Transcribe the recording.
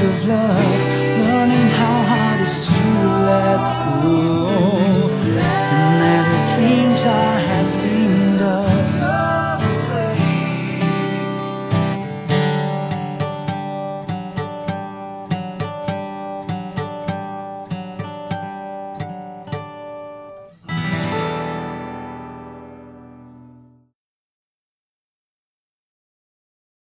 of love, learning how hard it is to let go.